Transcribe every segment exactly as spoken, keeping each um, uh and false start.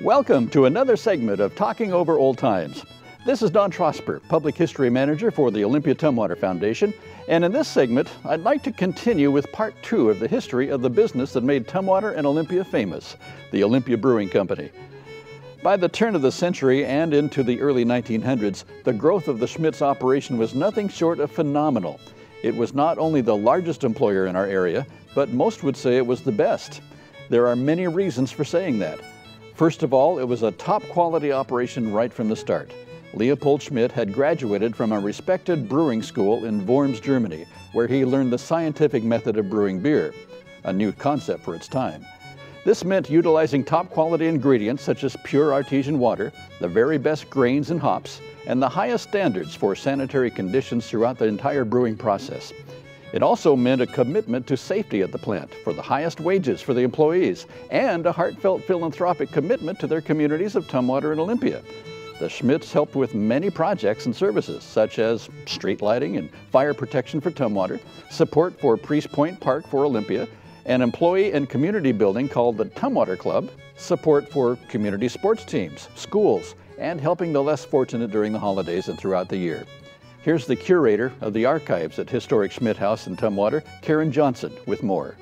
Welcome to another segment of Talking Over Old Times. This is Don Trosper, Public History Manager for the Olympia Tumwater Foundation, and in this segment, I'd like to continue with part two of the history of the business that made Tumwater and Olympia famous, the Olympia Brewing Company. By the turn of the century and into the early nineteen hundreds, the growth of the Schmidt's operation was nothing short of phenomenal. It was not only the largest employer in our area, but most would say it was the best. There are many reasons for saying that. First of all, it was a top-quality operation right from the start. Leopold Schmidt had graduated from a respected brewing school in Worms, Germany, where he learned the scientific method of brewing beer, a new concept for its time. This meant utilizing top-quality ingredients such as pure artesian water, the very best grains and hops, and the highest standards for sanitary conditions throughout the entire brewing process. It also meant a commitment to safety at the plant for the highest wages for the employees and a heartfelt philanthropic commitment to their communities of Tumwater and Olympia. The Schmidt's helped with many projects and services, such as street lighting and fire protection for Tumwater, support for Priest Point Park for Olympia, an employee and community building called the Tumwater Club, support for community sports teams, schools, and helping the less fortunate during the holidays and throughout the year. Here's the curator of the archives at Historic Schmidt House in Tumwater, Karen Johnson, with more.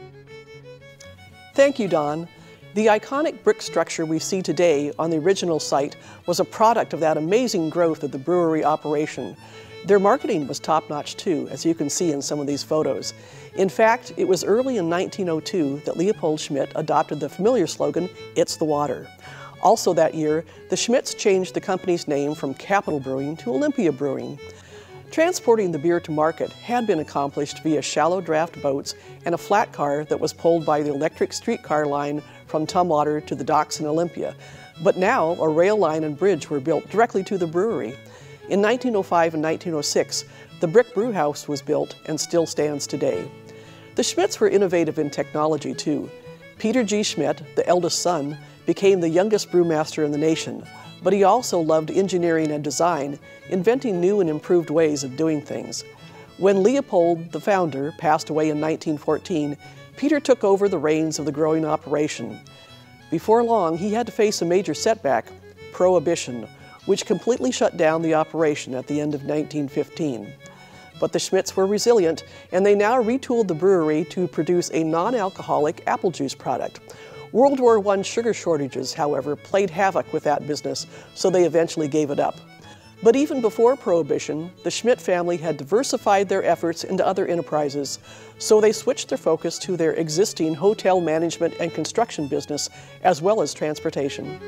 Thank you, Don. The iconic brick structure we see today on the original site was a product of that amazing growth of the brewery operation. Their marketing was top-notch too, as you can see in some of these photos. In fact, it was early in nineteen oh two that Leopold Schmidt adopted the familiar slogan, "It's the water." Also that year, the Schmidt's changed the company's name from Capital Brewing to Olympia Brewing. Transporting the beer to market had been accomplished via shallow draft boats and a flat car that was pulled by the electric streetcar line from Tumwater to the docks in Olympia. But now, a rail line and bridge were built directly to the brewery. In nineteen oh five and nineteen oh six, the brick brew house was built and still stands today. The Schmidt's were innovative in technology too. Peter G. Schmidt, the eldest son, became the youngest brewmaster in the nation, but he also loved engineering and design, inventing new and improved ways of doing things. When Leopold, the founder, passed away in nineteen fourteen, Peter took over the reins of the growing operation. Before long, he had to face a major setback, Prohibition, which completely shut down the operation at the end of nineteen fifteen. But the Schmidt's were resilient, and they now retooled the brewery to produce a non-alcoholic apple juice product. World War One sugar shortages, however, played havoc with that business, so they eventually gave it up. But even before Prohibition, the Schmidt family had diversified their efforts into other enterprises, so they switched their focus to their existing hotel management and construction business, as well as transportation.